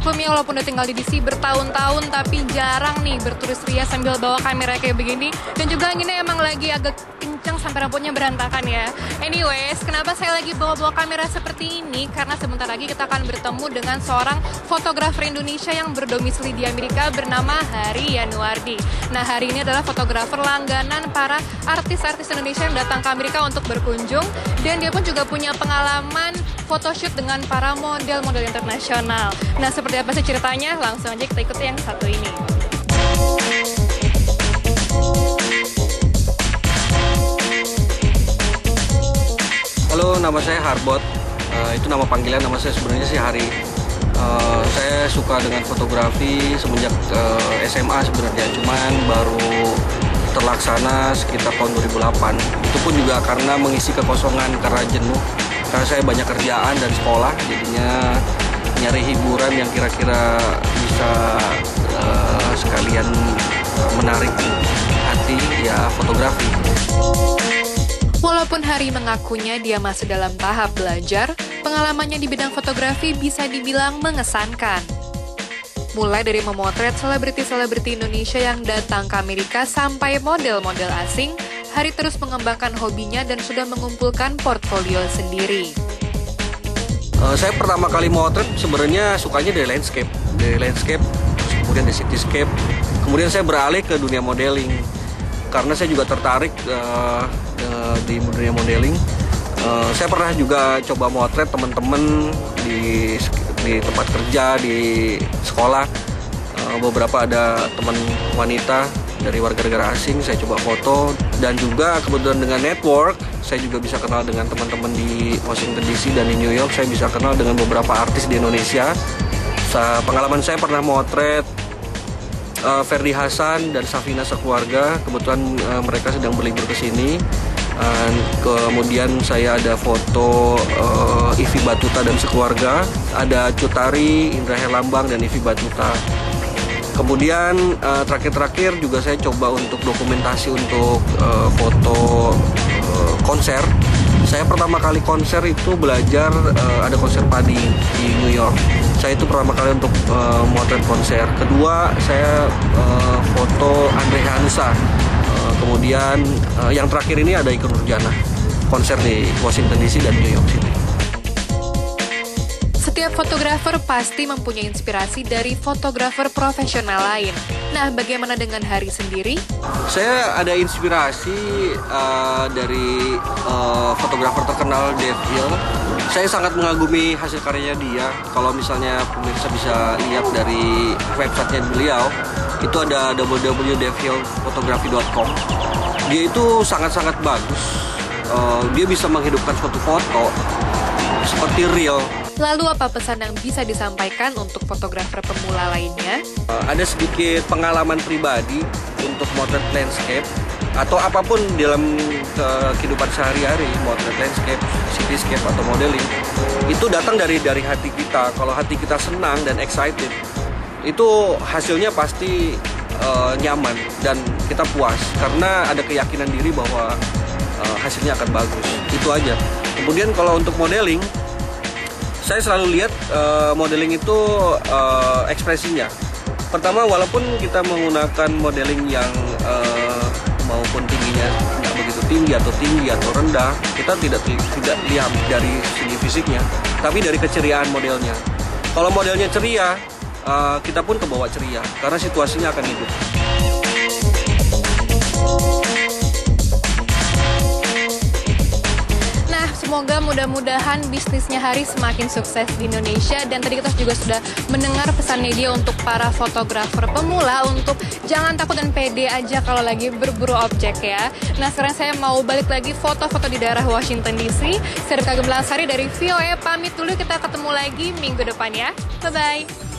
maklum ya walaupun udah tinggal di DC bertahun-tahun tapi jarang nih berturis ria sambil bawa kamera kayak begini. Dan juga anginnya emang lagi agak kencang sampai rambutnya berantakan ya. Anyways, kenapa saya lagi bawa-bawa kamera seperti ini? Karena sebentar lagi kita akan bertemu dengan seorang fotografer Indonesia yang berdomisili di Amerika bernama Hary Yanuardi. Nah, Hary ini adalah fotografer langganan para artis-artis Indonesia yang datang ke Amerika untuk berkunjung. Dan dia pun juga punya pengalaman photoshoot dengan para model-model internasional. Nah, seperti apa sih ceritanya? Langsung aja kita ikuti yang satu ini. Halo, nama saya Harbot. Itu nama panggilan, nama saya sebenarnya sih Hary. Saya suka dengan fotografi semenjak SMA sebenarnya, cuman baru terlaksana sekitar tahun 2008. Itu pun juga karena mengisi kekosongan, karena jenuh. Karena saya banyak kerjaan dan sekolah, jadinya nyari hiburan yang kira-kira bisa sekalian menarik hati, ya fotografi. Walaupun Hary mengakunya dia masih dalam tahap belajar, pengalamannya di bidang fotografi bisa dibilang mengesankan. Mulai dari memotret selebriti-selebriti Indonesia yang datang ke Amerika sampai model-model asing, Hary terus mengembangkan hobinya dan sudah mengumpulkan portfolio sendiri. Saya pertama kali motret sebenarnya sukanya dari landscape, kemudian dari cityscape. Kemudian saya beralih ke dunia modeling karena saya juga tertarik di dunia modeling. Saya pernah juga coba motret teman-teman di tempat kerja, di sekolah. Beberapa ada teman wanita dari warga negara asing, saya coba foto. Dan juga kebetulan dengan network, saya juga bisa kenal dengan teman-teman di Washington DC dan di New York. Saya bisa kenal dengan beberapa artis di Indonesia. Pengalaman saya pernah motret Verdi, Hasan, dan Safina sekeluarga. Kebetulan mereka sedang berlibur ke sini. Kemudian saya ada foto Ivi Batuta dan sekeluarga. Ada Cutari, Indra Lambang, dan Ivi Batuta. Kemudian terakhir-terakhir juga saya coba untuk dokumentasi untuk foto konser. Saya pertama kali konser itu belajar, ada konser Padi di New York. Saya itu pertama kali untuk motret konser. Kedua, saya foto Andrea Nusa. Kemudian yang terakhir ini ada Iko Nurjana, konser di Washington DC dan New York City. Setiap fotografer pasti mempunyai inspirasi dari fotografer profesional lain. Nah, bagaimana dengan Hary sendiri? Saya ada inspirasi dari fotografer terkenal Dave Hill. Saya sangat mengagumi hasil karyanya dia. Kalau misalnya pemirsa bisa lihat dari websitenya beliau, itu ada www.davehillphotography.com. Dia itu sangat-sangat bagus. Dia bisa menghidupkan suatu foto seperti real. Lalu apa pesan yang bisa disampaikan untuk fotografer pemula lainnya? Ada sedikit pengalaman pribadi untuk motret landscape atau apapun dalam kehidupan sehari-hari, motret landscape, cityscape atau modeling. Itu datang dari hati kita. Kalau hati kita senang dan excited, itu hasilnya pasti nyaman dan kita puas karena ada keyakinan diri bahwa hasilnya akan bagus. Itu aja. Kemudian kalau untuk modeling, saya selalu lihat modeling itu ekspresinya. Pertama, walaupun kita menggunakan modeling yang maupun tingginya nggak begitu tinggi atau rendah, kita tidak lihat dari segi fisiknya, tapi dari keceriaan modelnya. Kalau modelnya ceria, kita pun kebawa ceria karena situasinya akan hidup. Semoga mudah-mudahan bisnisnya Hary semakin sukses di Indonesia. Dan tadi kita juga sudah mendengar pesannya dia untuk para fotografer pemula untuk jangan takut dan pede aja kalau lagi berburu objek ya. Nah, sekarang saya mau balik lagi foto-foto di daerah Washington DC. Saya Raka Gemlansari dari VOA pamit dulu, kita ketemu lagi minggu depan ya. Bye-bye.